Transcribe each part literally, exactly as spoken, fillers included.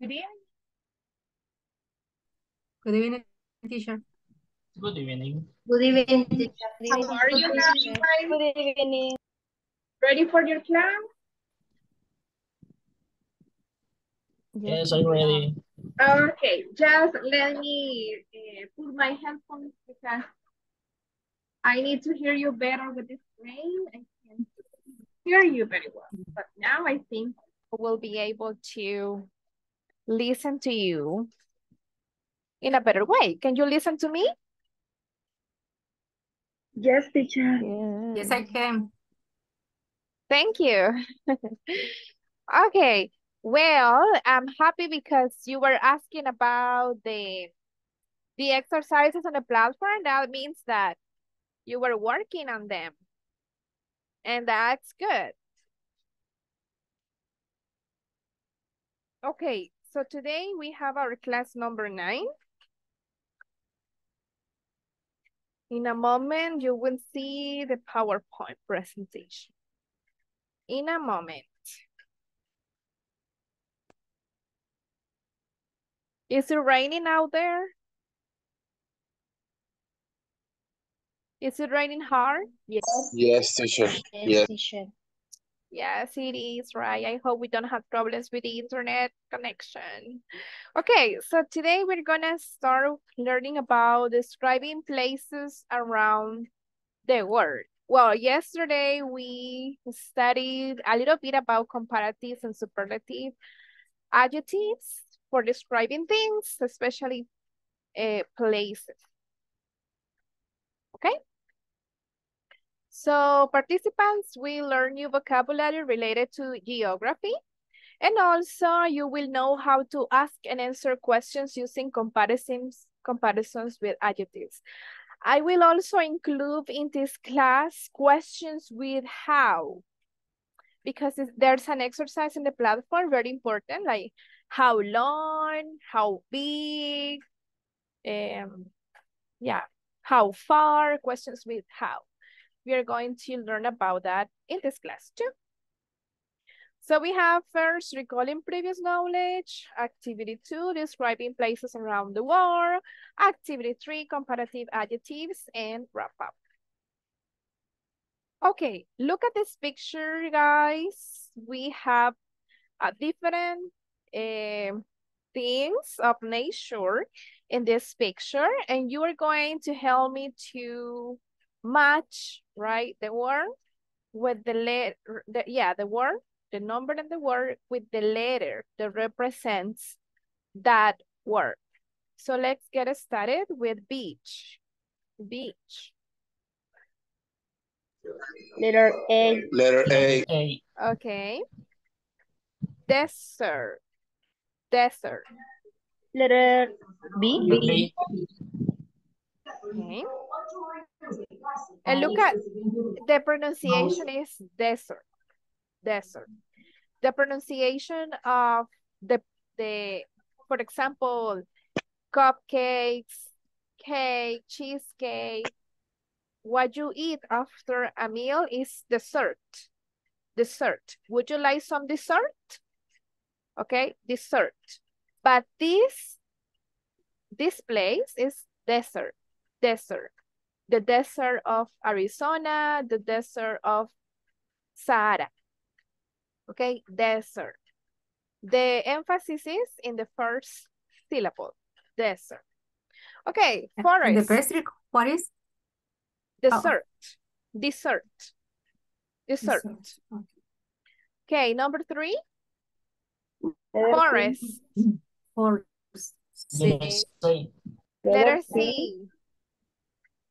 Good evening. Good evening, teacher. Good evening. Good evening, teacher. How are you now? Good evening. Ready for your class? Yes, I'm ready. Okay, just let me uh, put my headphones because I need to hear you better with this rain. I can't hear you very well, but now I think we'll be able to listen to you in a better way. Can you listen to me? Yes, teacher. Yes, yes I can. Thank you. Okay. Well, I'm happy because you were asking about the, the exercises on the platform. That means that you were working on them. And that's good. Okay, so today we have our class number nine. In a moment, you will see the PowerPoint presentation. In a moment. Is it raining out there? Is it raining hard? Yes. Yes, teacher. Yes, teacher. Yes, it is, right? I hope we don't have problems with the internet connection. Okay, so today we're gonna start learning about describing places around the world. Well, yesterday we studied a little bit about comparative and superlative adjectives for describing things, especially uh, places, okay? So participants will learn new vocabulary related to geography, and also you will know how to ask and answer questions using comparisons, comparisons with adjectives. I will also include in this class questions with how, because there's an exercise in the platform, very important, like how long, how big, um, yeah, how far, questions with how. We are going to learn about that in this class too. So we have first, recalling previous knowledge, activity two, describing places around the world, activity three, comparative adjectives, and wrap up. Okay, look at this picture, guys. We have a different Um, things of nature in this picture, and you are going to help me to match, right, the word with the letter, the, yeah, the word, the number and the word with the letter that represents that word. So let's get started with beach. Beach. Letter A. Letter A. A. Okay. Desert. Desert. Letter B. B. Okay. And look at the pronunciation is desert. Desert. The pronunciation of the, the for example, cupcakes, cake, cheesecake. What you eat after a meal is dessert. Dessert. Would you like some dessert? Okay, dessert. But this, this place is desert, desert. The desert of Arizona, the desert of Sahara. Okay, desert. The emphasis is in the first syllable, desert. Okay, forest. The best what is? Desert, oh. Desert, desert. Desert. Okay. Okay, number three. Forest. Forest. C. Letter C.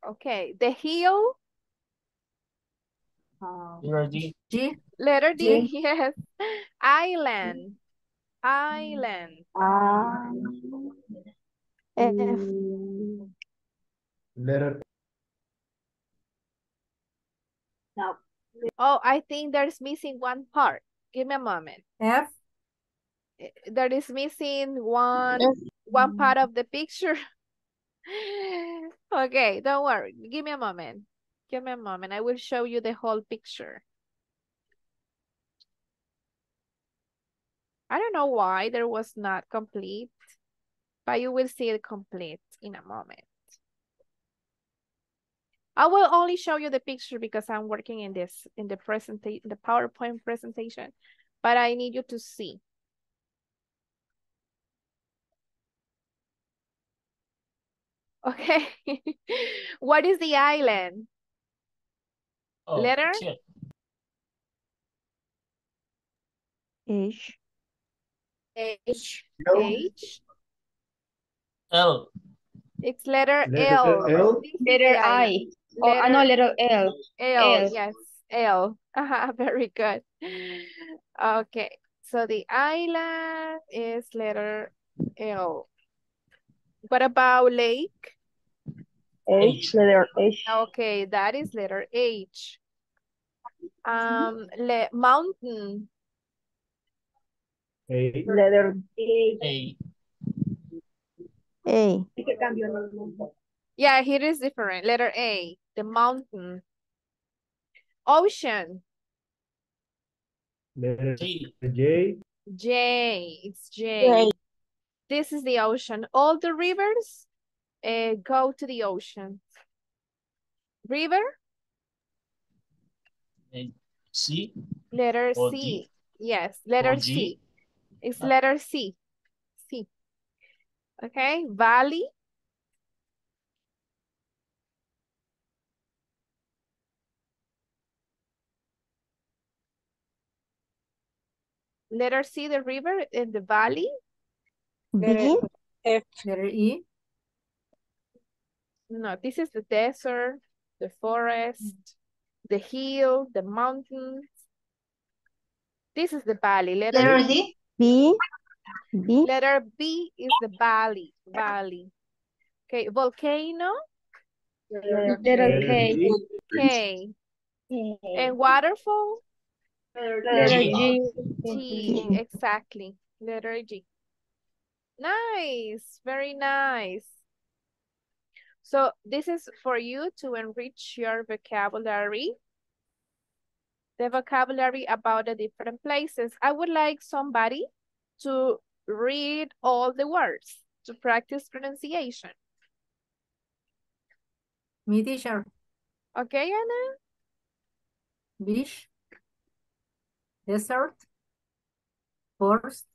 Okay. The hill. Uh, letter D. G. Letter D. G. Yes. Island. Island. Uh, F. Letter. No. Oh, I think there's missing one part. Give me a moment. F. There is missing one one part of the picture. Okay, don't worry. Give me a moment. Give me a moment. I will show you the whole picture. I don't know why there was not complete, but you will see it complete in a moment. I will only show you the picture because I'm working in this, in the presentation, the PowerPoint presentation, but I need you to see. Okay. What is the island? Oh, letter? Shit. H. H. L. H. L. It's letter, letter L. L. Letter I. Letter oh, I know letter L. L. L. Yes, L. Uh-huh, very good. Okay, so the island is letter L. What about lake? H, letter H. Okay, that is letter H. Um, le mountain. A. Letter A. A. Yeah, here is different. Letter A, the mountain. Ocean. Letter J. J, it's J. J. This is the ocean. All the rivers uh, go to the ocean. River? And C. Letter or C. D. Yes, letter or C. G. It's letter C. C. Okay, valley. Letter C, the river in the valley. Letter F. Letter E. No, this is the desert, the forest, the hill, the mountains. This is the valley. Letter, letter D. B. B. Letter B is the valley. Valley. Okay, volcano. Letter, letter K. K. K. And waterfall. Letter, letter G. G. G. Exactly. Letter G. Nice, very nice. So this is for you to enrich your vocabulary, the vocabulary about the different places. I would like somebody to read all the words to practice pronunciation. Me, teacher. Okay, Anna. Beach, desert, forest,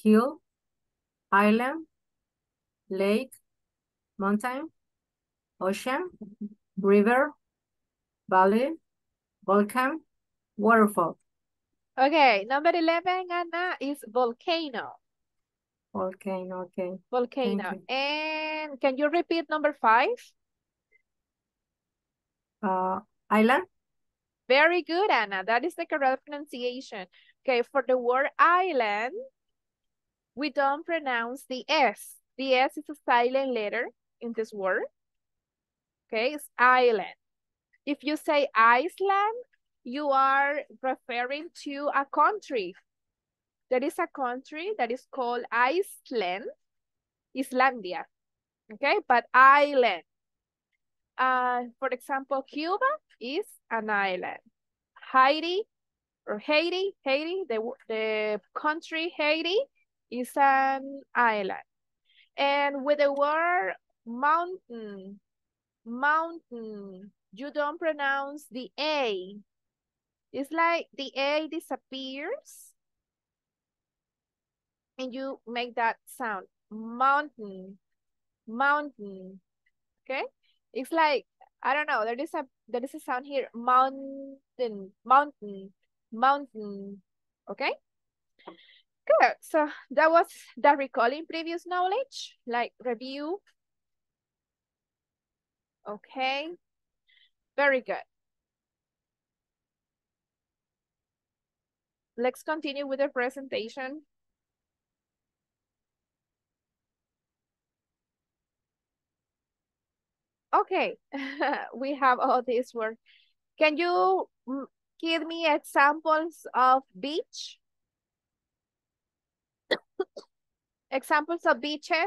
hill, island, lake, mountain, ocean, river, valley, volcano, waterfall. Okay, number eleven, Anna, is volcano. Volcano, okay. Volcano. And can you repeat number five? Uh, island. Very good, Anna. That is the correct pronunciation. Okay, for the word island, we don't pronounce the S. The S is a silent letter in this word. Okay, it's island. If you say Iceland, you are referring to a country. There is a country that is called Iceland, Islandia. Okay, but island. Uh, for example, Cuba is an island. Haiti or Haiti, Haiti, the, the country Haiti, is an island. And with the word mountain, mountain, you don't pronounce the A. It's like the A disappears and you make that sound, mountain, mountain, okay? It's like, I don't know, there is a, there is a sound here, mountain, mountain, mountain, okay? Good. So that was the recalling previous knowledge, like review. Okay. Very good. Let's continue with the presentation. Okay. We have all this work. Can you give me examples of beach? Examples of beaches?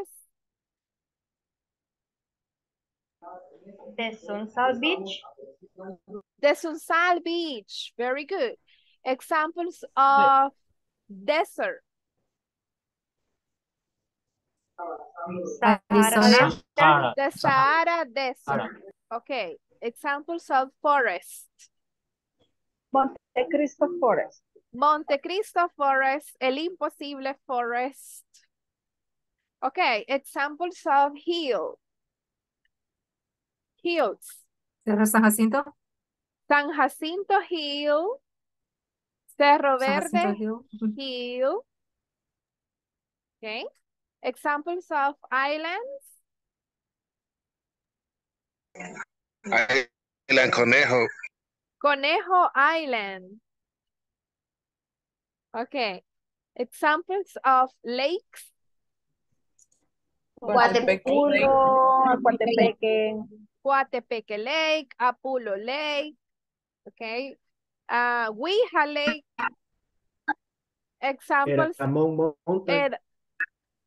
The Sunsal Beach. The Sunsal Beach. Very good. Examples of desert. Arizona. Arizona. The Sahara Desert. Okay. Examples of forest. Monte Cristo Forest. Monte Cristo Forest. El Imposible Forest. Okay. Examples of hill. Hills. Cerro San Jacinto. San Jacinto Hill. Cerro Verde San Hill. Hill. Okay. Examples of islands. Island Conejo. Conejo Island. Okay. Examples of lakes. Guatepeque. Guatepeque. Guatepeque Lake, Apulo Lake. Okay. Uh, Ouija Lake. Examples. Eramon Mountain. Er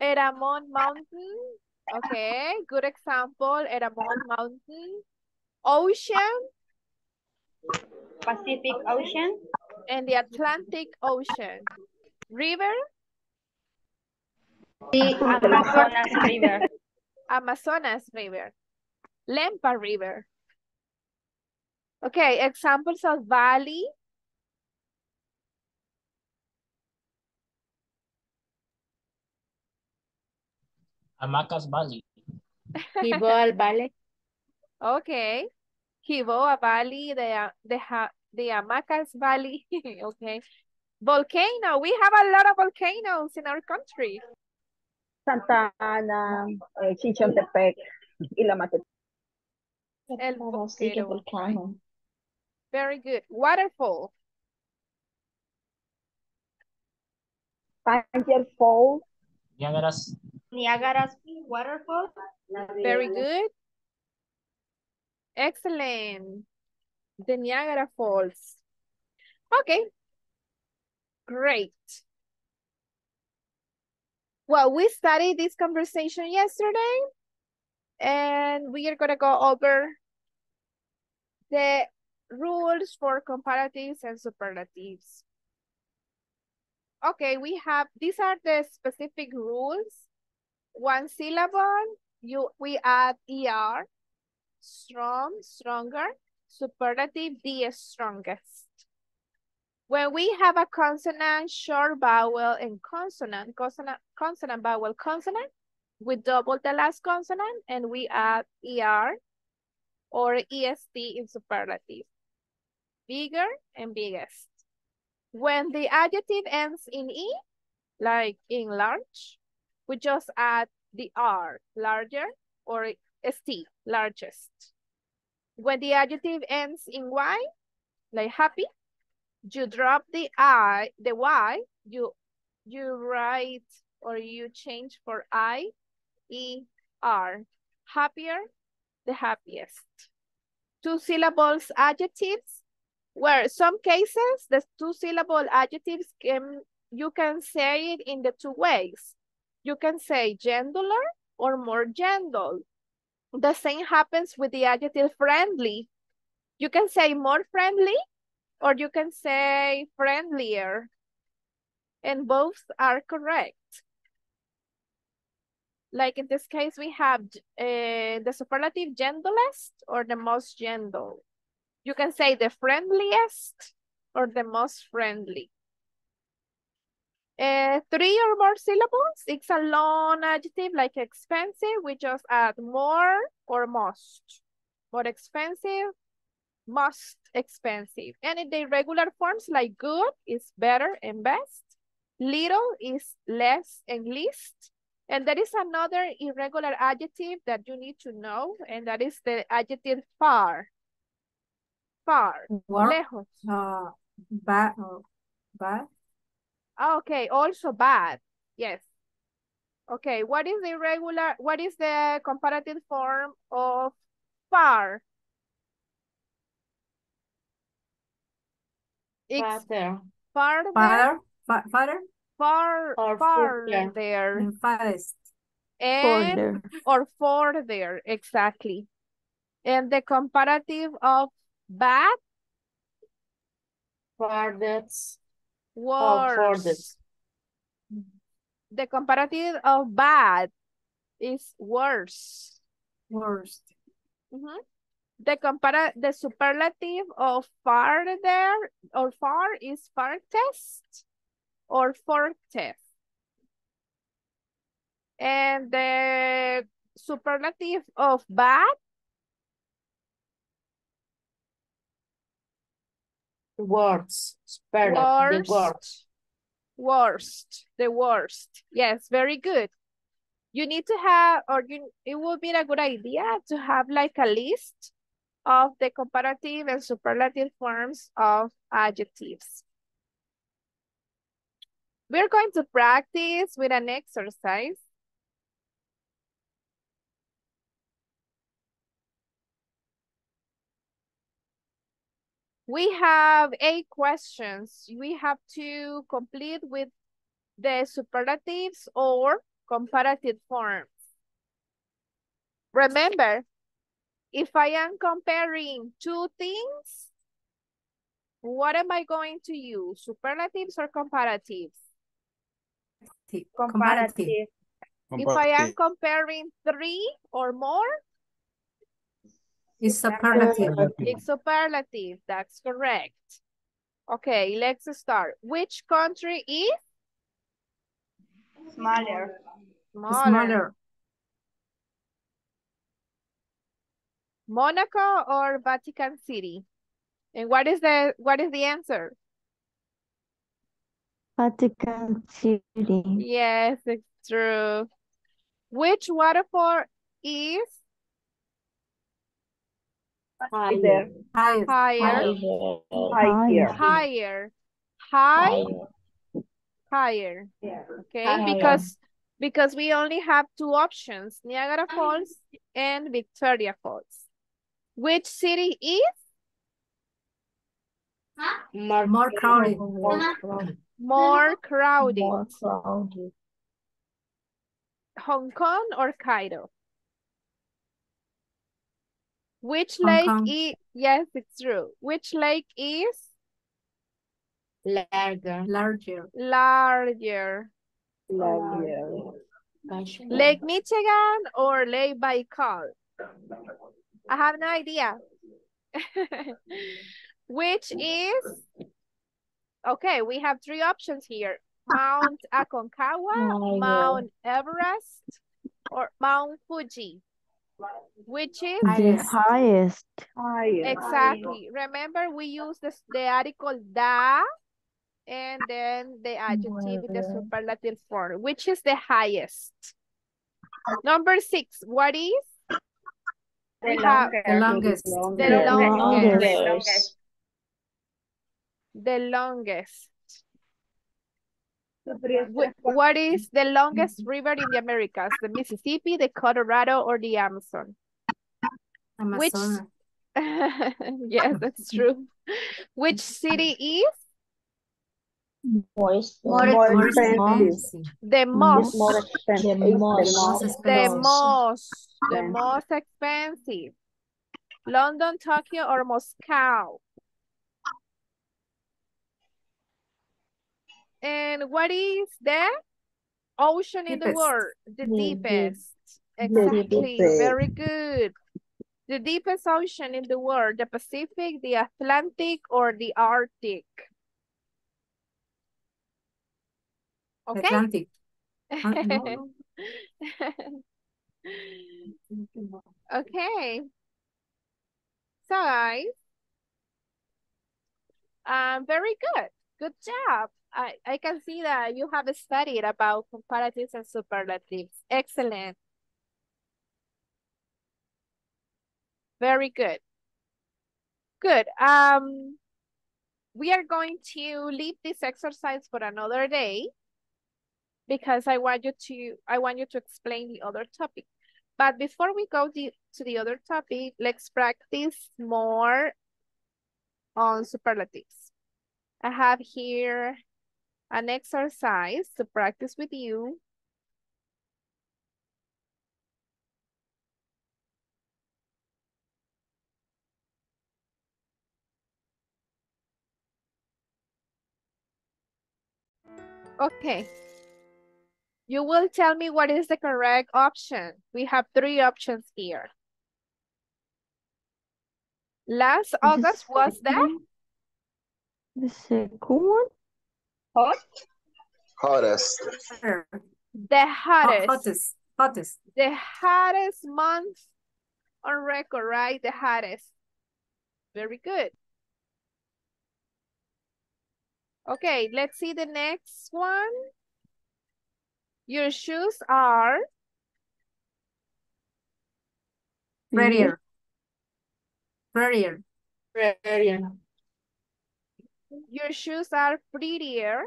Eramon Mountain. Okay. Good example. Eramon Mountain. Ocean. Pacific Ocean. And the Atlantic Ocean. River. The Amazonas River. Amazonas River. Lempa River. Okay, examples of valley. Amacas Valley. Jiboa Valley. Okay. Jiboa Valley, the, the, the Amacas Valley. Okay. Volcano. We have a lot of volcanoes in our country. Santa Ana, uh, Chichiltepec, Ilamatepe. El volcano. volcano. Very good. Waterfall. Tanger Falls. Niagara's. Niagara's Waterfall. Very good. Excellent. The Niagara Falls. Okay. Great. Well, we studied this conversation yesterday, and we are going to go over the rules for comparatives and superlatives. Okay, we have, these are the specific rules. One syllable, you, we add er, strong, stronger, superlative, the strongest. When we have a consonant, short vowel, and consonant, consonant, consonant, vowel, consonant, we double the last consonant and we add er or est in superlative. Bigger and biggest. When the adjective ends in e, like in large, we just add the r, larger, or st, largest. When the adjective ends in y, like happy, you drop the i, the y, you, you write or you change for i, E, R. Happier, the happiest. Two syllables adjectives, where some cases, the two syllable adjectives, can, you can say it in the two ways. You can say gentler or more gentle. The same happens with the adjective friendly. You can say more friendly or you can say friendlier. And both are correct. Like in this case, we have uh, the superlative gentlest or the most gentle. You can say the friendliest or the most friendly. Uh, three or more syllables, it's a long adjective like expensive. We just add more or most. More expensive, most expensive. And in the regular forms like good is better and best. Little is less and least. And there is another irregular adjective that you need to know, and that is the adjective far. Far. What? Lejos. Uh, bad. Oh, bad. Okay, also bad. Yes. Okay, what is the irregular, what is the comparative form of far? Farther. Farther. Farther. Farther. Far, or far further. There. Farthest. And, further. Or further, exactly. And the comparative of bad? Farthest. Worse. The comparative of bad is worst. Worst. Mm-hmm. The compara the superlative of farther or far is farthest or fortest. And the superlative of bad, worst. Worst. The worst. Worst. The worst. Yes, very good. You need to have, or you, it would be a good idea to have like a list of the comparative and superlative forms of adjectives. We're going to practice with an exercise. We have eight questions. We have to complete with the superlatives or comparative forms. Remember, if I am comparing two things, what am I going to use? Superlatives or comparatives? Comparative. Comparative. Comparative. If I am comparing three or more, it's superlative. It's superlative, that's correct. Okay, let's start. Which country is? Smaller. Smaller. Smaller. Monaco or Vatican City? And what is the what is the answer? Vatican City. Yes, it's true. Which waterfall is higher? Higher. Higher. Higher. Higher. High. Higher. Yeah. Okay, higher. because because we only have two options, Niagara Falls and Victoria Falls. Which city is? Huh? More, more crowded. More crowded. More crowded. More crowded. Hong Kong or Cairo? Which Hong lake Kong. is? Yes, it's true. Which lake is? Larger. Larger. Larger. Larger. Lake Michigan or Lake Baikal? I have no idea. Which is? Okay, we have three options here. Mount Aconcagua, Mount Everest, or Mount Fuji. Which is? The highest. Exactly. Remember, we use this, the article da and then the adjective in the superlative form. Which is the highest? Number six, what is? The longest. The longest. The longest. The longest. The longest. What is the longest river in the Americas? The Mississippi, the Colorado, or the Amazon? Amazon. Which? Yes, that's true. Which city is? Most. Most. The most. The most. The most. The most expensive. London, Tokyo, or Moscow? And what is the ocean deepest. in the world? The deepest. Exactly. Deepest. Very good. The deepest ocean in the world, the Pacific, the Atlantic, or the Arctic? Okay. Atlantic. Okay. So, guys, um, very good. Good job. I, I can see that you have studied about comparatives and superlatives. Excellent. Very good. Good. Um, we are going to leave this exercise for another day because I want you to I want you to explain the other topic. But before we go the, to the other topic, let's practice more on superlatives. I have here an exercise to practice with you. Okay, You will tell me what is the correct option. We have three options here. Last August the was the? The second one? Hot? Hottest. The hottest. Hottest. Hottest. The hottest month on record, right? The hottest. Very good. Okay, let's see the next one. Your shoes are prettier. Prettier. Prettier. Your shoes are prettier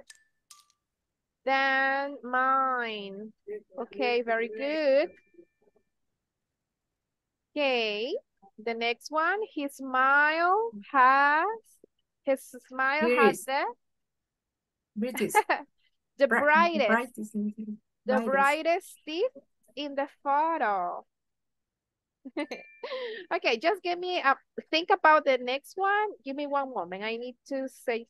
than mine. Okay, very good. Okay, the next one. His smile has his smile has the brightest, the brightest, brightest, the brightest, brightest teeth in the photo. Okay, just give me a think about the next one. Give me one moment. I need to say.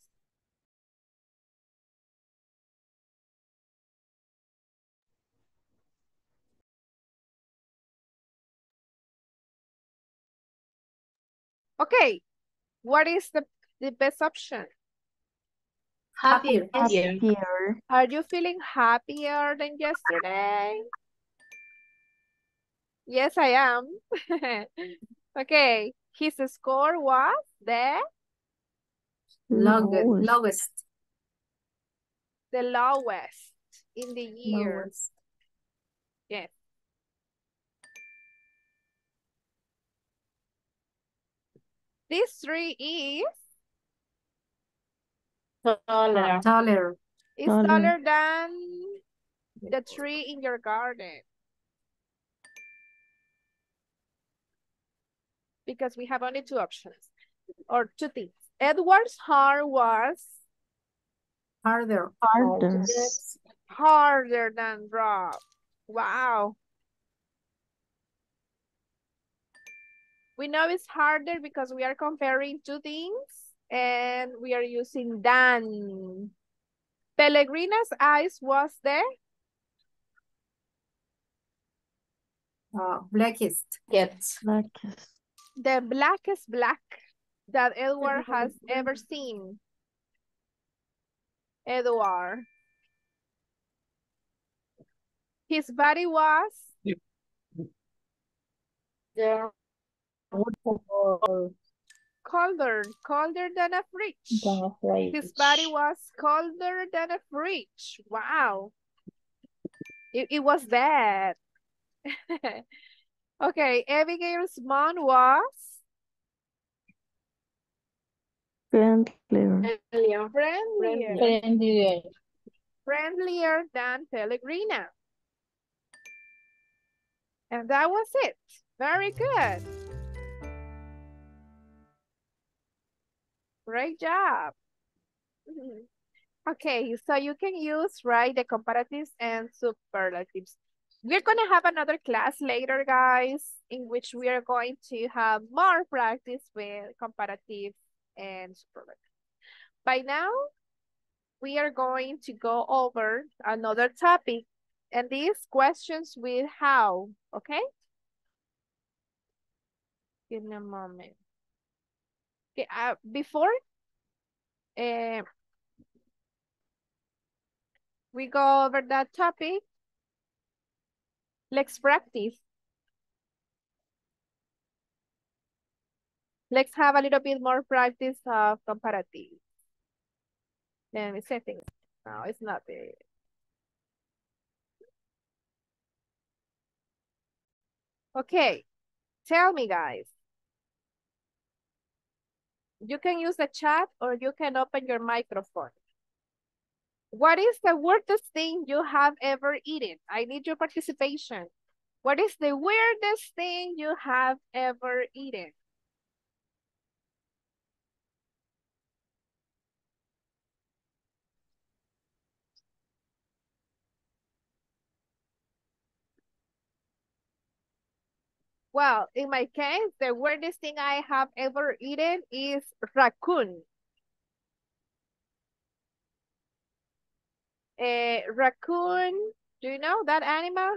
Okay, what is the the best option? Happier. Happier. Are you feeling happier than yesterday? Yes, I am. Okay, his score was the lowest. lowest. The lowest in the year. Lowest. Yes. This three is taller. Taller. It's taller. taller than the tree in your garden. Because we have only two options or two things. Edward's heart was harder. Harder. Harder than Rob. Wow. We know it's harder because we are comparing two things. And we are using than. Pellegrina's eyes was the uh, blackest. Yes. Blackest. The blackest black that Edward has ever seen. Edward. His body was yeah. Colder, colder than a fridge. Than a fridge. His body was colder than a fridge. Wow. It, it was that. Okay, Abigail's mom was friendlier. Friendlier. Friendlier. Friendlier. Friendlier than Pellegrina. And that was it. Very good. Great job. Okay, so you can use, right, the comparatives and superlatives. We're going to have another class later, guys, in which we are going to have more practice with comparatives and superlatives. By now, we are going to go over another topic, and these questions with how, okay? Give me a moment. Okay, uh, before uh, we go over that topic, let's practice. Let's have a little bit more practice of comparatives. Let me set things. No, it's not it. Okay, tell me, guys. You can use the chat or you can open your microphone. What is the weirdest thing you have ever eaten? I need your participation. What is the weirdest thing you have ever eaten? Well, in my case, the weirdest thing I have ever eaten is raccoon. A raccoon Do you know that animal?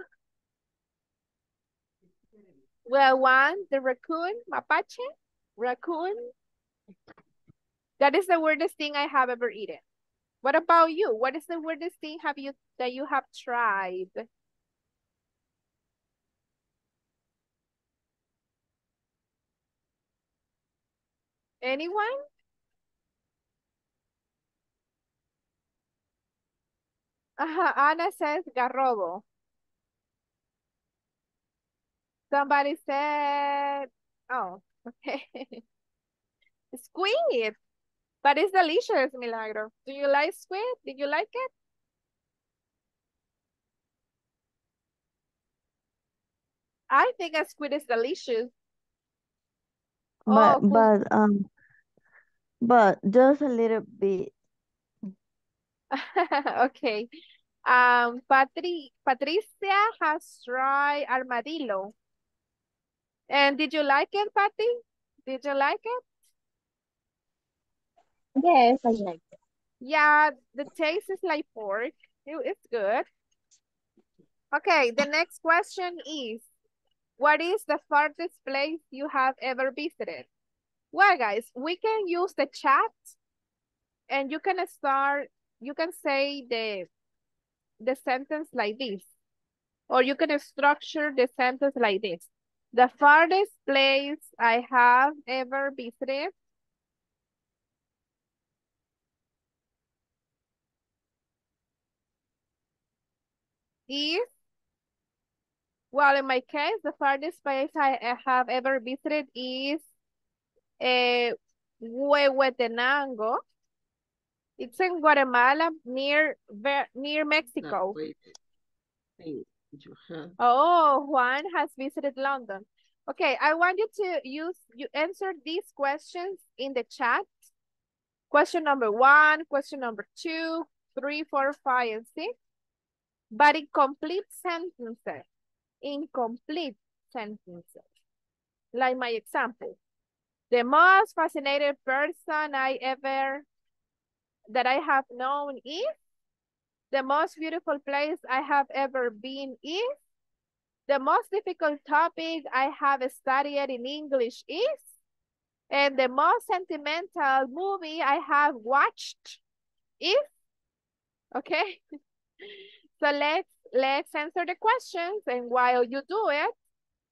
Well, one, the raccoon, mapache, raccoon. That is the weirdest thing I have ever eaten. What about you? What is the weirdest thing have you that you have tried? Anyone? Uh-huh. Anna says garrobo. Somebody said, oh, okay. Squid, but it's delicious, Milagro. Do you like squid? Did you like it? I think a squid is delicious. But, oh, but, um, but just a little bit. Okay. Um, Patri Patricia has tried armadillo. And did you like it, Patty? Did you like it? Yes, I like it. Yeah, the taste is like pork. It, it's good. Okay, the next question is, what is the farthest place you have ever visited? Well, guys, we can use the chat and you can start, you can say the, the sentence like this, or you can structure the sentence like this. The farthest place I have ever visited. Is, well, in my case, the farthest place I have ever visited is uh, Huehuetenango. It's in Guatemala, near near Mexico. No, oh, Juan has visited London. Okay, I want you to use you answer these questions in the chat. Question number one, question number two, three, four, five, and six. But incomplete sentences, incomplete sentences. Like my example, the most fascinating person I ever, that I have known is, the most beautiful place I have ever been is, the most difficult topic I have studied in English is, and the most sentimental movie I have watched is, okay? So let's, let's answer the questions, and while you do it,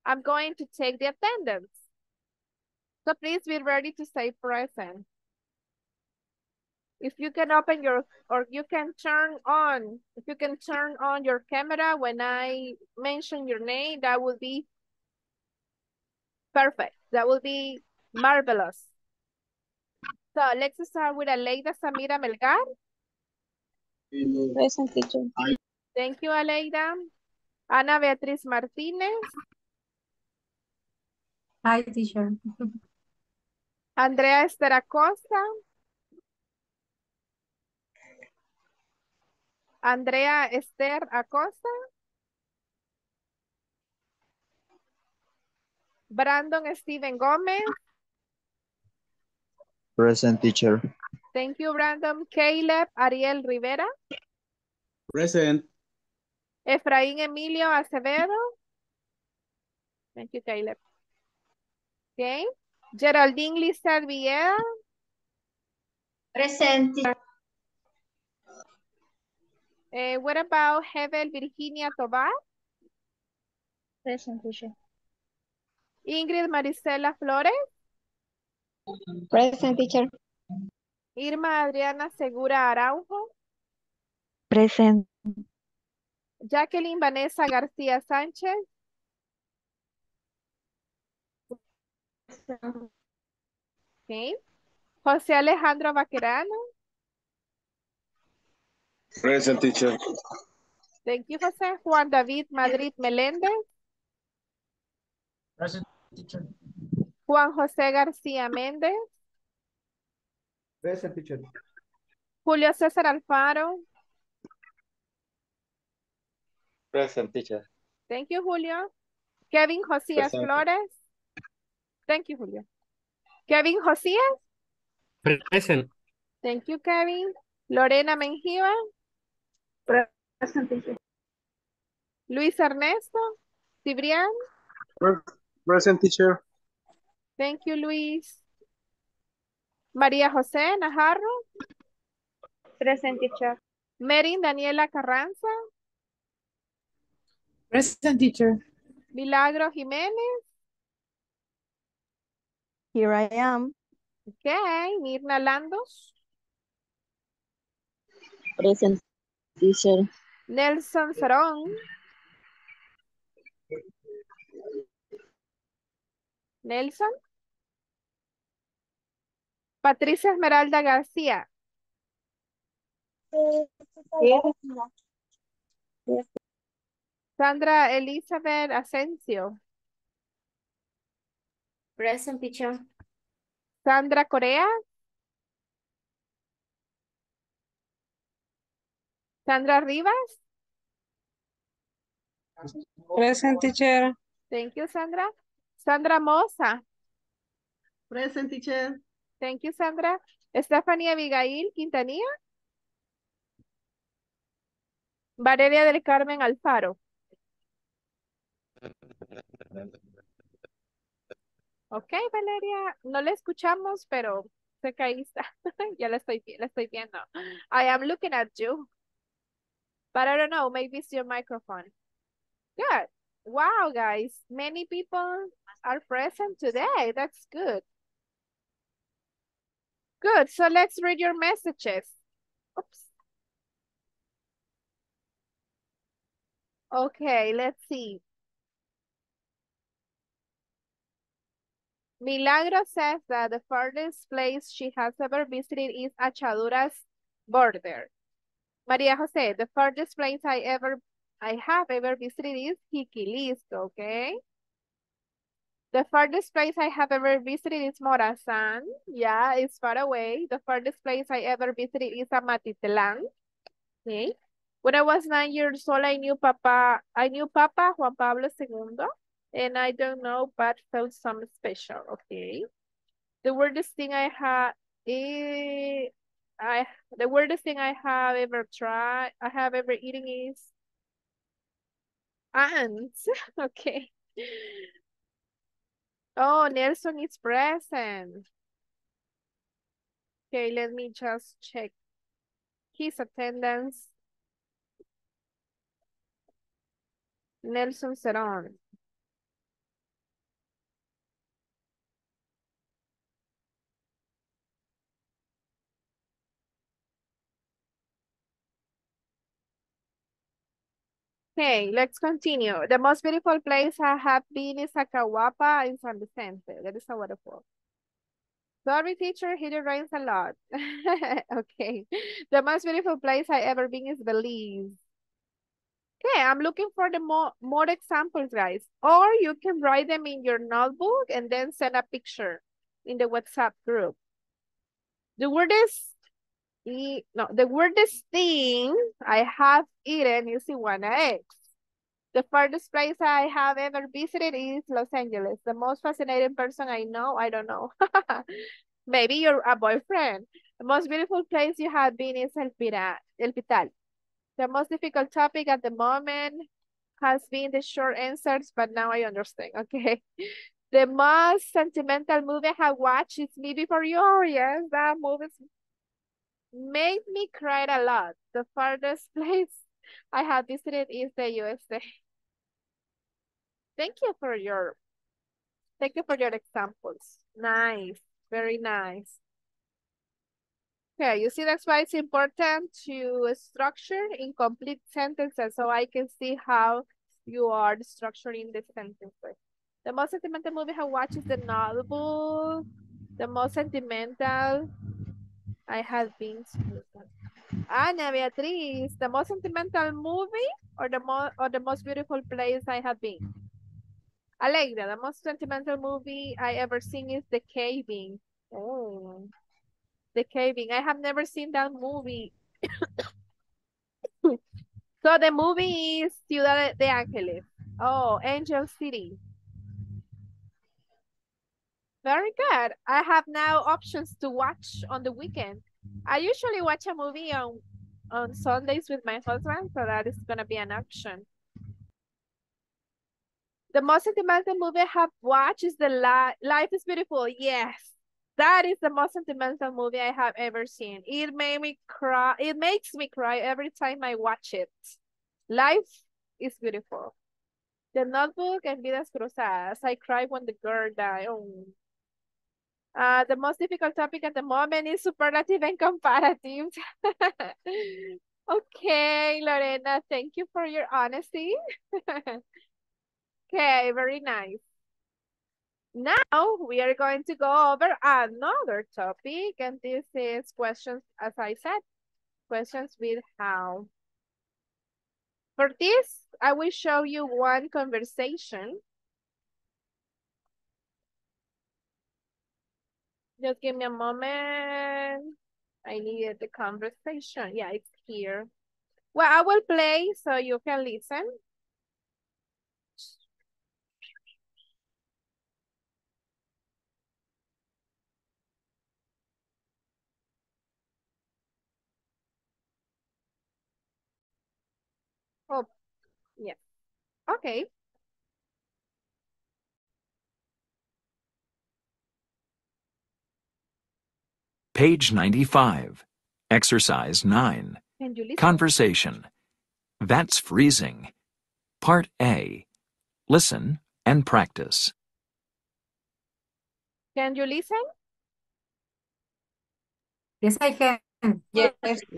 I'm going to take the attendance. So please be ready to say present. If you can open your, or you can turn on, if you can turn on your camera when I mention your name, that would be perfect. That would be marvelous. So let's start with Aleida Samira Melgar. Present, teacher. Thank you, Aleida. Ana Beatriz Martinez. Hi, teacher. Andrea Esther Acosta. Andrea Esther Acosta. Brandon Steven Gomez. Present, teacher. Thank you, Brandon. Caleb Ariel Rivera. Present. Efraín Emilio Acevedo. Thank you, Caleb. Okay. Geraldine Lizard Villeda. Present. Uh, what about Hebel Virginia Tobar? Present. Ingrid Maricela Flores. Present, teacher. Irma Adriana Segura Araujo. Present. Jacqueline Vanessa García Sánchez. Present. Okay. José Alejandro Vaquerano. Present, teacher. Thank you, José. Juan David Madrid Meléndez. Present, teacher. Juan José García Méndez. Present, teacher. Julio César Alfaro. Present, teacher. Thank you, Julio. Kevin Josías Flores. Thank you, Julio. Kevin Josías. Present. Thank you, Kevin. Lorena Menjiva. Present, teacher. Luis Ernesto Cibrián. Present, teacher. Thank you, Luis. María José Najarro. Present, teacher. Merin Daniela Carranza. Present, teacher. Milagro Jiménez. Here I am. Okay. Mirna Landos. Present, teacher. Nelson Sarón. Nelson. Patricia Esmeralda García. Sandra Elizabeth Asensio. Present, teacher. Sandra Correa. Sandra Rivas. Present, teacher. Thank you, Sandra. Sandra Moza. Present, teacher. Thank you, Sandra. Stephanie Abigail Quintanilla. Valeria del Carmen Alfaro. Ok, Valeria, no la escuchamos, pero sé que ahí está. Ya la estoy, la estoy viendo. I am looking at you. But I don't know, maybe it's your microphone. Good. Wow, guys. Many people are present today. That's good. Good. So let's read your messages. Oops. Okay, let's see. Milagro says that the farthest place she has ever visited is Achaduras border. Maria Jose, the farthest place I ever I have ever visited is Jiquilisco, okay? The farthest place I have ever visited is Morazán. Yeah, it's far away. The farthest place I ever visited is Amatitlán. Okay. When I was nine years old, I knew Papa, I knew Papa Juan Pablo the Second, and I don't know, but felt something special, okay? The weirdest thing I had is I the weirdest thing I have ever tried, I have ever eaten is ants. Okay. Oh, Nelson is present. Okay, let me just check his attendance. Nelson Serón. Okay, let's continue. The most beautiful place I have been is Acahuapa in San Vicente. That is a waterfall. Sorry, teacher, here it rains a lot. Okay. The most beautiful place I ever been is Belize. Okay, I'm looking for the more, more examples, guys. Or you can write them in your notebook and then send a picture in the WhatsApp group. The weirdest No, the weirdest thing I have eaten is iguana eggs. The farthest place I have ever visited is Los Angeles. The most fascinating person I know, I don't know. Maybe you're a boyfriend. The most beautiful place you have been is El Pital. The most difficult topic at the moment has been the short answers, but now I understand, okay? The most sentimental movie I have watched is Me Before You. Oh, yes, that movie is made me cry a lot. The farthest place I have visited is the U S A. Thank you for your, thank you for your examples. Nice, very nice. Okay, you see that's why it's important to structure in complete sentences so I can see how you are structuring the sentences. The most sentimental movie I watch is The Notebook. The most sentimental I have been spoken. Ana Beatriz, the most sentimental movie or the most or the most beautiful place I have been. Alegra, the most sentimental movie I ever seen is The Caving. Oh, The Caving. I have never seen that movie. So the movie is Ciudad de Angeles. Oh, Angel City. Very good. I have now options to watch on the weekend. I usually watch a movie on, on Sundays with my husband, so that is going to be an option. The most sentimental movie I have watched is the Li- Life is Beautiful. Yes, that is the most sentimental movie I have ever seen. It made me cry. It makes me cry every time I watch it. Life is Beautiful. The Notebook and Vidas Cruzadas. I cried when the girl died. Oh. Uh, the most difficult topic at the moment is superlative and comparative. Okay, Lorena, thank you for your honesty. Okay, very nice. Now we are going to go over another topic, and this is questions, as I said, questions with how. For this, I will show you one conversation. Just give me a moment. I needed the conversation. Yeah, it's here. Well, I will play so you can listen. Oh, yeah. Okay. Page ninety-five, Exercise nine, Conversation. That's freezing. Part A. Listen and practice. Can you listen? Yes, I can. Yes.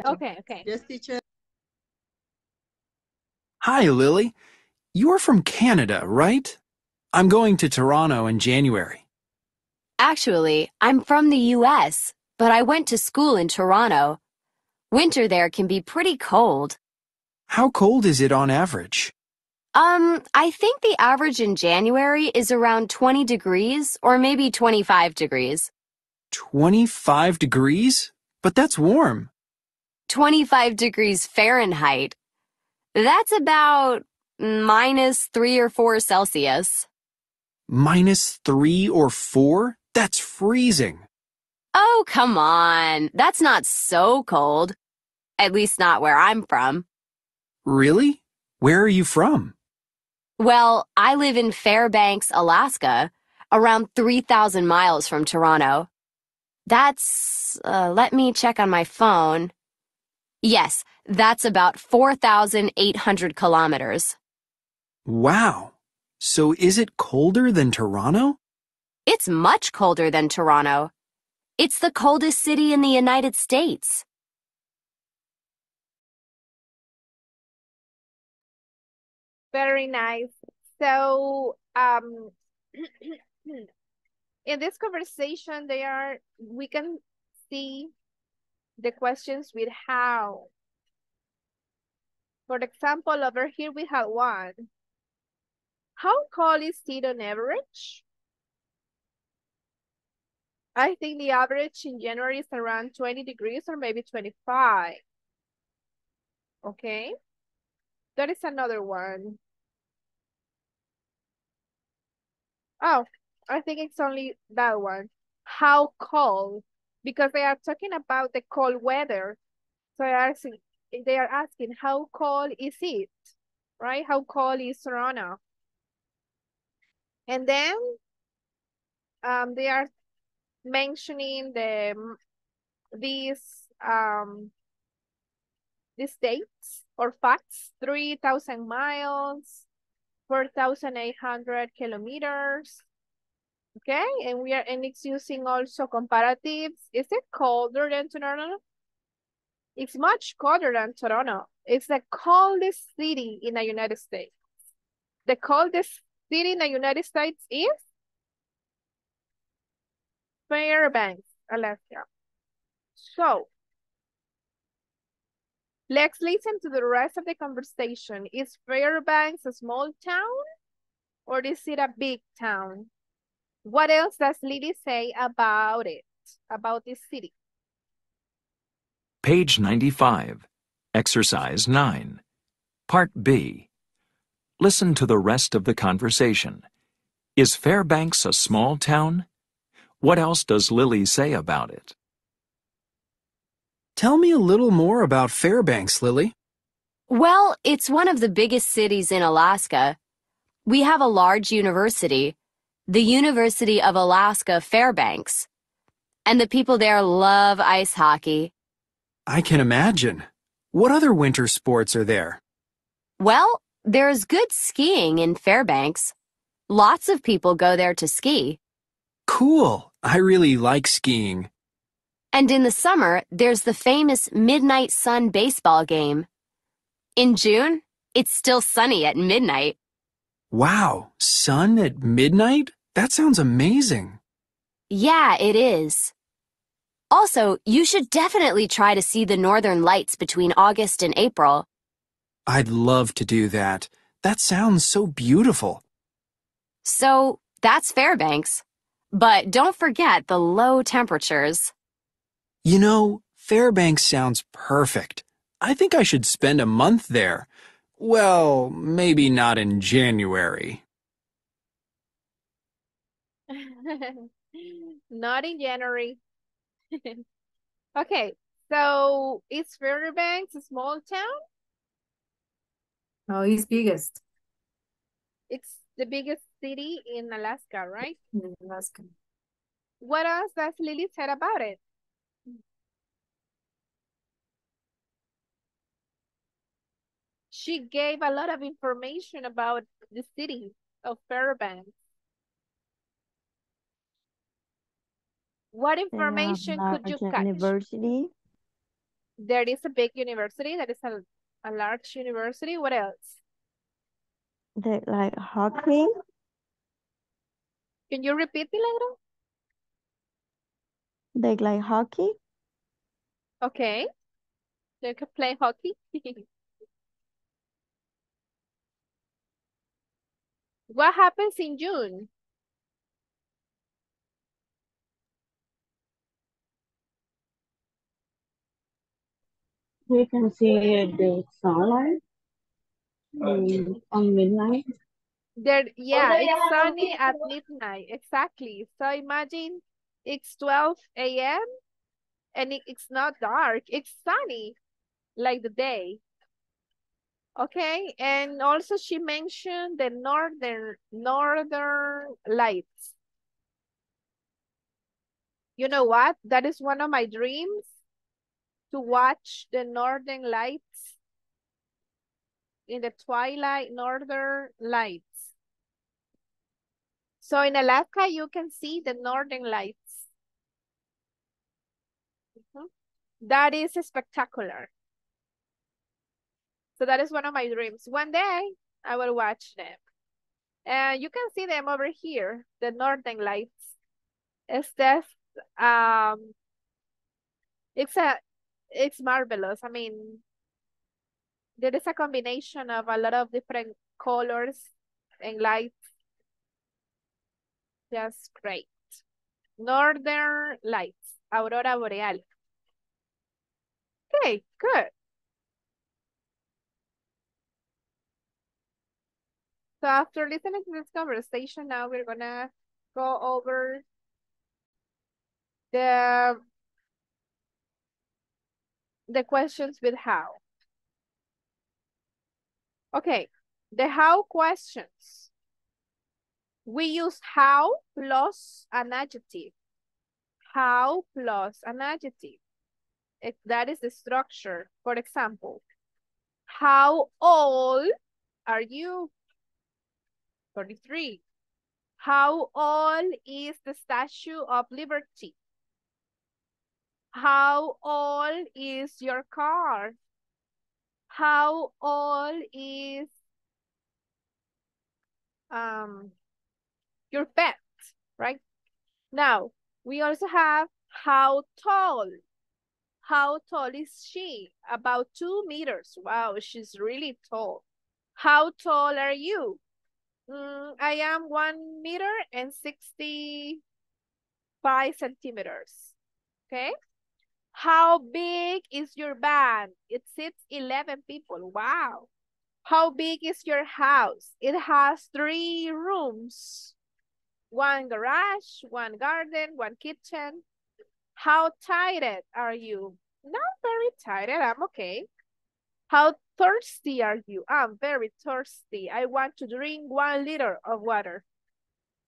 Okay, okay. Yes, teacher. Hi, Lily. You're from Canada, right? I'm going to Toronto in January. Actually, I'm from the U S, but I went to school in Toronto. Winter there can be pretty cold. How cold is it on average? Um, I think the average in January is around twenty degrees or maybe twenty-five degrees. twenty-five degrees? But that's warm. twenty-five degrees Fahrenheit. That's about minus three or four Celsius. Minus three or four? That's freezing. Oh, come on. That's not so cold. At least not where I'm from. Really? Where are you from? Well, I live in Fairbanks, Alaska, around three thousand miles from Toronto. That's, uh, let me check on my phone. Yes, that's about four thousand eight hundred kilometers. Wow. So is it colder than Toronto? It's much colder than Toronto. It's the coldest city in the United States. Very nice. So, um, in this conversation, they are we can see the questions with how. For example, over here we have one. How cold is it on average? I think the average in January is around twenty degrees or maybe twenty-five. Okay. That is another one. Oh, I think it's only that one. How cold? Because they are talking about the cold weather. So they are asking, they are asking how cold is it? Right? How cold is Toronto? And then um, they are mentioning the these um these dates or facts: three thousand miles, four thousand eight hundred kilometers. Okay, and we are and it's using also comparatives. Is it colder than Toronto? It's much colder than Toronto. It's the coldest city in the United States. The coldest city in the United States is Fairbanks, Alaska. So, let's listen to the rest of the conversation. Is Fairbanks a small town or is it a big town? What else does Lily say about it, about this city? Page ninety-five, Exercise nine, Part B. Listen to the rest of the conversation. Is Fairbanks a small town? What else does Lily say about it? Tell me a little more about Fairbanks, Lily. Well, it's one of the biggest cities in Alaska. We have a large university, the University of Alaska Fairbanks, and the people there love ice hockey. I can imagine. What other winter sports are there? Well, there's good skiing in Fairbanks. Lots of people go there to ski. Cool. I really like skiing. And in the summer, there's the famous Midnight Sun baseball game. In June, it's still sunny at midnight. Wow, sun at midnight? That sounds amazing. Yeah, it is. Also, you should definitely try to see the northern lights between August and April. I'd love to do that. That sounds so beautiful. So, that's Fairbanks. But don't forget the low temperatures. You know, Fairbanks sounds perfect. I think I should spend a month there. Well, maybe not in January. Not in January. Okay, so is Fairbanks a small town? No, it's biggest. It's the biggest city in Alaska, right? In Alaska. What else does Lily said about it? She gave a lot of information about the city of Fairbanks. What information could you catch? University. There is a big university. That is a, a large university. What else? They like hockey. Can you repeat it later? They like hockey. Okay. They can play hockey. What happens in June? We can see the sunlight um, on midnight. There, yeah, oh, it's sunny at midnight, exactly. So imagine it's twelve A M and it, it's not dark, it's sunny like the day. Okay, and also she mentioned the northern northern lights. You know what? That is one of my dreams, to watch the northern lights in the twilight, northern lights. So in Alaska, you can see the northern lights. Mm-hmm. That is spectacular. So that is one of my dreams. One day, I will watch them. And you can see them over here, the northern lights. It's just, um, it's, a, it's marvelous. I mean, there is a combination of a lot of different colors and lights. Just great. Northern lights, Aurora Boreal. Okay, good. So after listening to this conversation, now we're gonna go over the, the questions with how. Okay, the how questions. We use how plus an adjective. How plus an adjective. If that is the structure. For example, how old are you? thirty-three. How old is the Statue of Liberty? How old is your car? How old is um, your pet, right? Now, we also have how tall. How tall is she? About two meters. Wow, she's really tall. How tall are you? Mm, I am one meter and sixty-five centimeters, okay? How big is your van? It seats eleven people, wow. How big is your house? It has three rooms, one garage, one garden, one kitchen. How tired are you? Not very tired, I'm okay. How thirsty are you? I'm very thirsty. I want to drink one liter of water.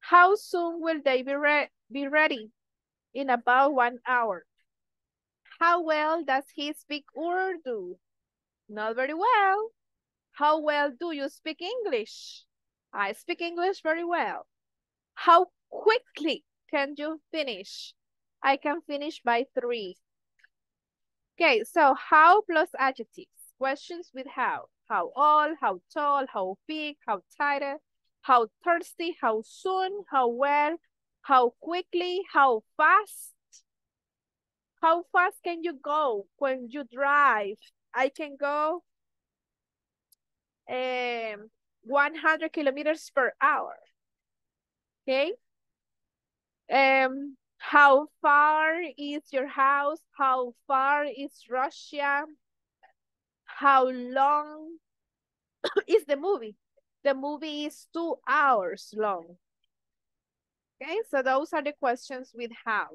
How soon will they be, re be ready? In about one hour. How well does he speak Urdu? Not very well. How well do you speak English? I speak English very well. How quickly can you finish? I can finish by three. Okay, so how plus adjectives. Questions with how. How old, how tall, how big, how tired, how thirsty, how soon, how well, how quickly, how fast. How fast can you go when you drive? I can go um, one hundred kilometers per hour. Okay. Um, how far is your house? How far is Russia? How long is the movie? The movie is two hours long. Okay, so those are the questions with how.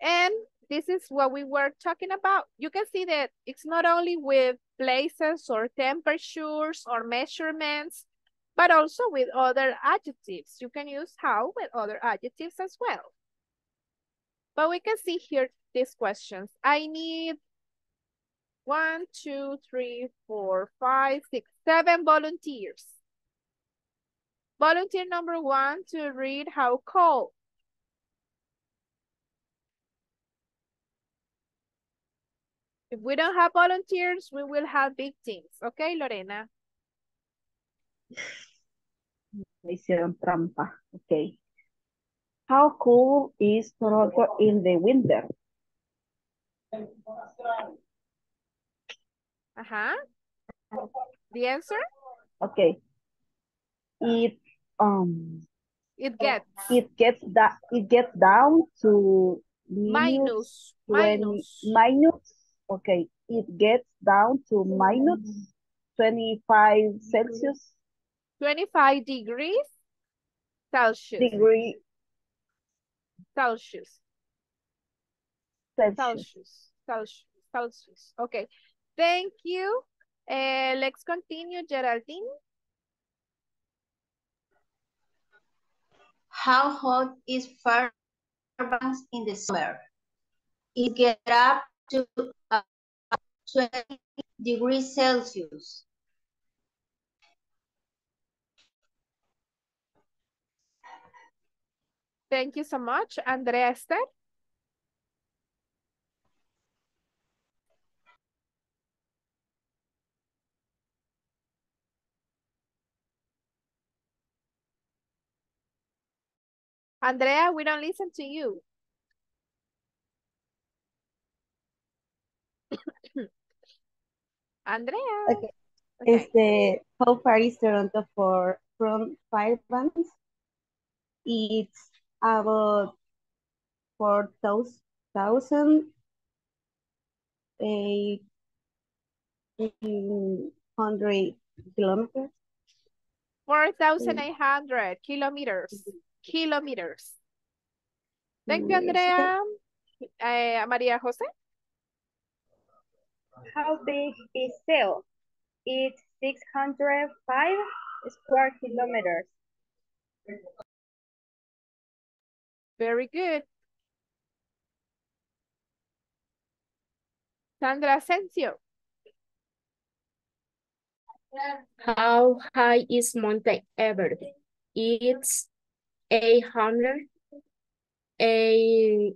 And this is what we were talking about. You can see that it's not only with places or temperatures or measurements, but also with other adjectives. You can use how with other adjectives as well. But we can see here these questions. I need one, two, three, four, five, six, seven volunteers. Volunteer number one to read how cold. If we don't have volunteers, we will have victims. Okay, Lorena. Hicieron trampa. Okay. How cool is Toronto in the winter? Uh-huh. The answer? Okay. It um it gets it gets that it gets down to minus minus. twenty, minus. Okay, it gets down to minus twenty-five Celsius. twenty-five degrees Celsius. Degree. Celsius. Celsius. Celsius. Celsius. Celsius. Okay. Thank you. Uh, let's continue, Geraldine. How hot is Fairbanks in the summer? It gets up to uh, twenty degrees Celsius. Thank you so much, Andrea Esther. Andrea, we don't listen to you. Andrea. Okay. Okay. Is the how far is Toronto for from Fairbanks? It's about four thousand eight hundred kilometers. Four thousand eight hundred kilometers. Kilometers. Thank you, Andrea. Uh, Maria Jose. How big is Seoul? It's six hundred five square kilometers. Very good. Sandra Asensio. How high is Mount Everest? It's eight hundred, eight,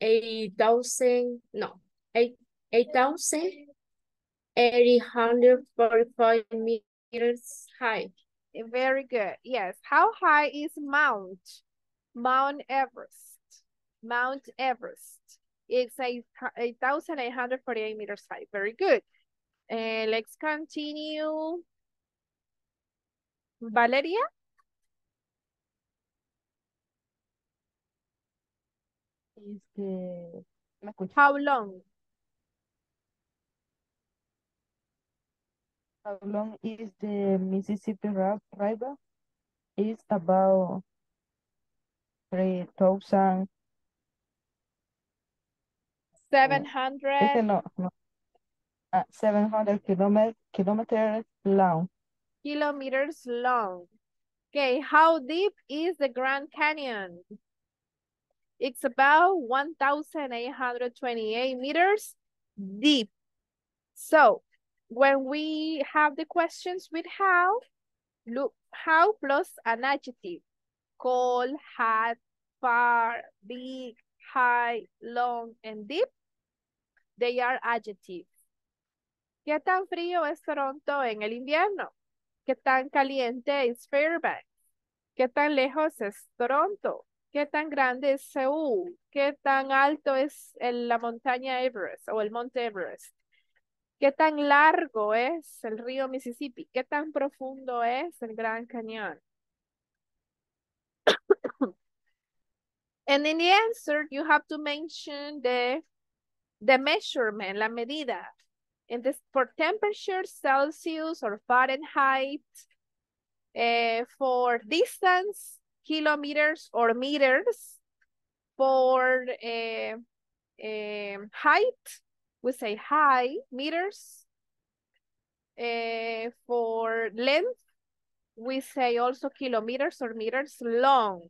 eight thousand, no, eight, eight thousand, eight hundred forty-five meters high. Very good. Yes. How high is Mount? Mount Everest. Mount Everest. It's eight thousand eight hundred forty-eight meters high. Very good. And uh, let's continue. Valeria? How long? How long is the Mississippi River? It's about three thousand seven hundred. No, no. uh, seven hundred kilometers kilometers long. Kilometers long. Okay, how deep is the Grand Canyon? It's about one thousand eight hundred twenty-eight meters deep. So when we have the questions with how, look, how plus an adjective. Cold, hot, far, big, high, long, and deep. They are adjectives. ¿Qué tan frío es Toronto en el invierno? ¿Qué tan caliente es Fairbanks? ¿Qué tan lejos es Toronto? ¿Qué tan grande es Seúl? ¿Qué tan alto es el, la montaña Everest o el monte Everest? ¿Qué tan largo es el río Mississippi? ¿Qué tan profundo es el Gran Cañón? And in the answer, you have to mention the, the measurement, la medida. And this, for temperature, Celsius or Fahrenheit, uh, for distance, kilometers or meters, for uh, uh, height, we say high, meters. Uh, for length, we say also kilometers or meters, long.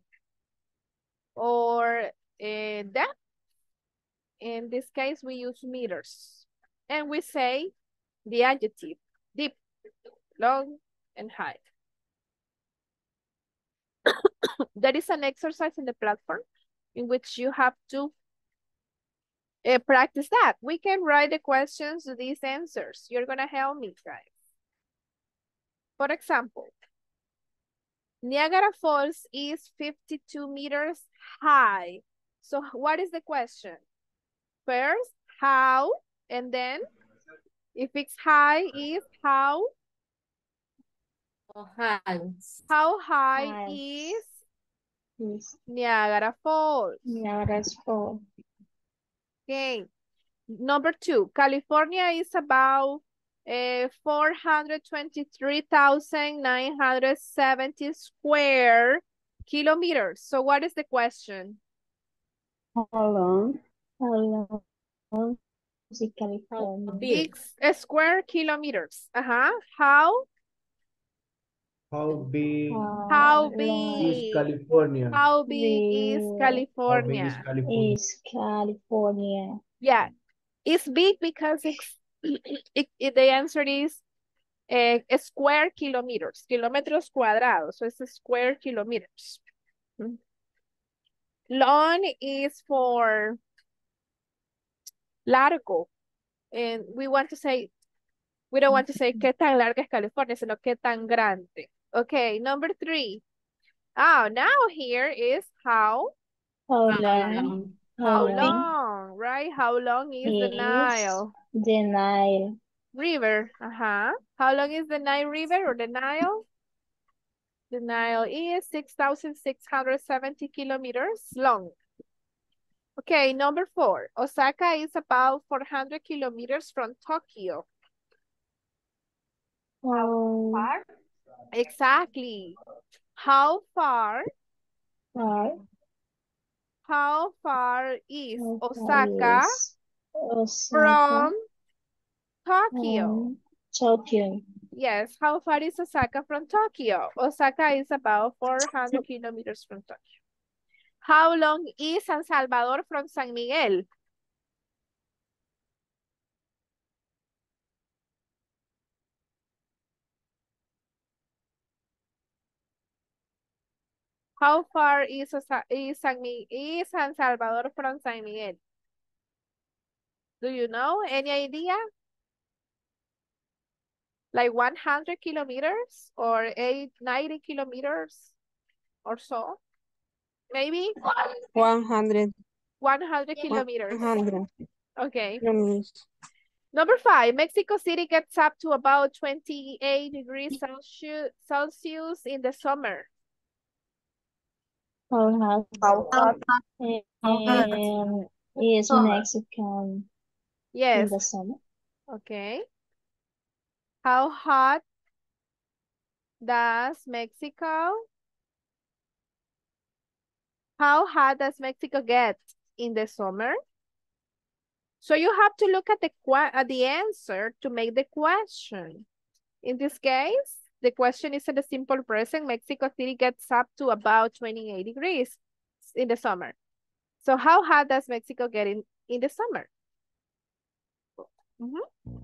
Or uh, depth, in this case, we use meters. And we say the adjective, deep, long, and high. There is an exercise in the platform in which you have to uh, practice that. We can write the questions to these answers. You're going to help me, guys. For example, Niagara Falls is fifty-two meters high. So what is the question? First, how? And then, if it's high, is how? Oh, high. How high, high. Is yes. Niagara Falls? Niagara Falls. Okay. Number two, California is about uh, four hundred twenty-three thousand nine hundred seventy square kilometers. So what is the question? How long? How long? Big square kilometers. Uh-huh. How? How big? How big is California? How big is California? How big is California? Yeah, it's big because it's, it, it, the answer is uh, square kilometers, kilómetros cuadrados. So it's square kilometers. Long is for largo, and we want to say, we don't want to say qué tan larga es California, sino qué tan grande. Okay, number three. Oh, now here is how? How long? How long, right? How long is the Nile? The Nile. River, uh-huh. How long is the Nile River or the Nile? The Nile is six thousand six hundred seventy kilometers long. Okay, number four. Osaka is about four hundred kilometers from Tokyo. How far? Exactly. How far? Far. How far is Osaka, Osaka from Tokyo? Um, Tokyo. Yes, how far is Osaka from Tokyo? Osaka is about four hundred kilometers from Tokyo. How long is San Salvador from San Miguel? How far is, is, San, is San Salvador from San Miguel? Do you know? Any idea? Like one hundred kilometers or eight, ninety kilometers or so? Maybe one hundred. one hundred kilometers. one hundred. Okay. Number five, Mexico City gets up to about twenty-eight degrees Celsius, Celsius in the summer. How hot is Mexico? Yes. In the summer. Okay. How hot does Mexico? How hot does Mexico get in the summer? So you have to look at the, at the answer to make the question. In this case, the question is in the simple present. Mexico City gets up to about twenty-eight degrees in the summer. So how hot does Mexico get in, in the summer? Mm-hmm.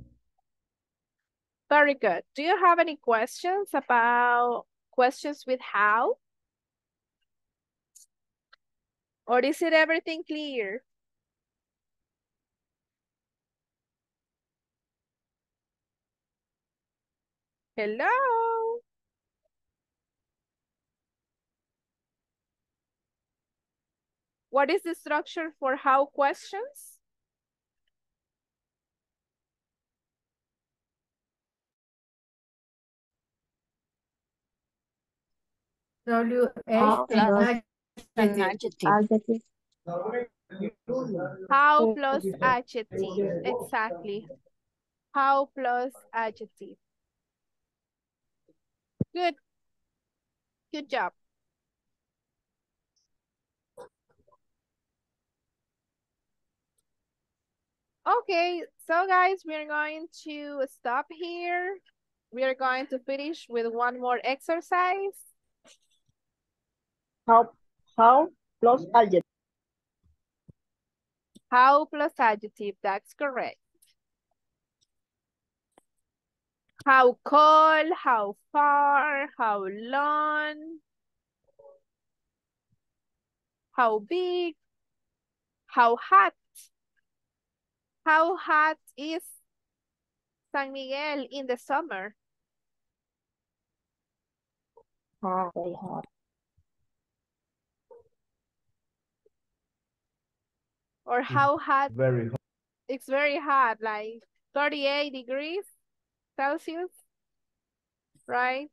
Very good. Do you have any questions about questions with how? Or is it everything clear? Hello. What is the structure for how questions? W H plus an adjective. How plus adjective, exactly. How plus adjective. Good. Good job. Okay, so guys, we're going to stop here. We're going to finish with one more exercise. How, how plus adjective. How plus adjective, that's correct. How cold, how far, how long, how big, how hot. How hot is San Miguel in the summer? Hot, very hot. Or how hot? Very hot. It's very hot, like thirty-eight degrees. Celsius, right?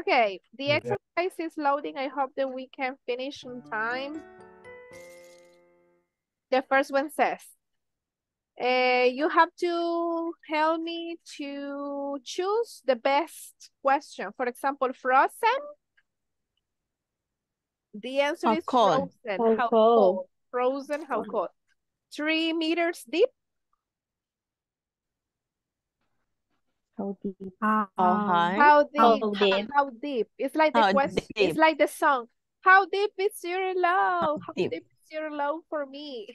Okay, the exercise is loading. I hope that we can finish on time. The first one says, uh, you have to help me to choose the best question. For example, frozen. The answer how is cold. Frozen. How, how cold. cold. Frozen, how cold. Three meters deep. How deep? How, high? How, deep, how, deep. How, how deep? It's like the how question. Deep. It's like the song. How deep is your love? How deep, deep is your love for me?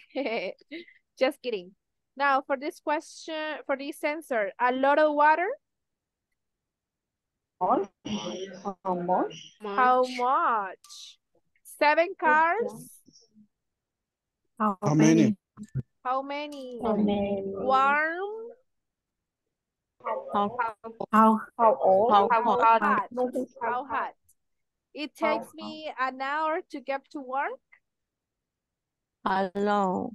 Just kidding. Now for this question, for this answer, a lot of water. How much? How much? Seven cars. How many? How many? How many? Warm. How, how, how, old? How, how, how hot? hot? How hot? It takes me an hour to get to work. How long?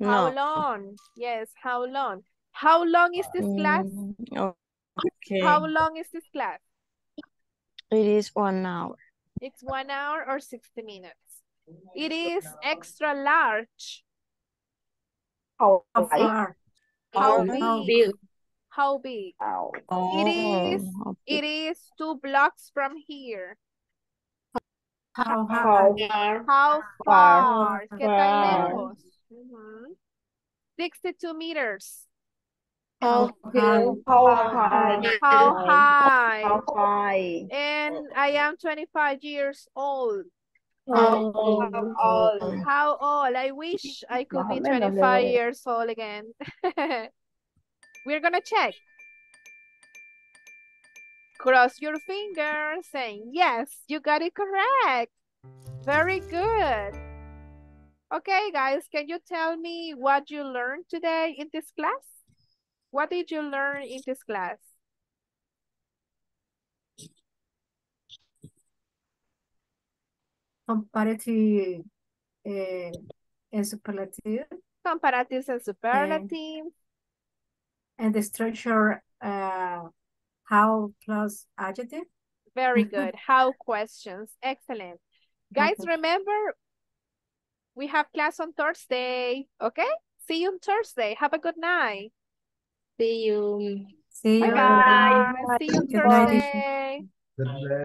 No. How long? Yes, how long? How long is this class? Okay. How long is this class? It is one hour. It's one hour or sixty minutes. It is extra large. How far? How big? How big? Oh. It is it is two blocks from here. How, how, how, how far? ¿Qué tan lejos? Mm-hmm. sixty-two meters. How, how, how, high. High. How high? How high? And I am twenty-five years old. How old? How old? How old? I wish I could be twenty-five years old again. We're gonna check. Cross your fingers saying, yes, you got it correct. Very good. Okay, guys, can you tell me what you learned today in this class? What did you learn in this class? Comparative uh, and superlative. Comparatives and superlative. And the structure, uh, how plus adjective. Very good. How questions. Excellent. Guys, okay. Remember, we have class on Thursday. Okay? See you on Thursday. Have a good night. See you. See you. Bye, guys. See you Thursday.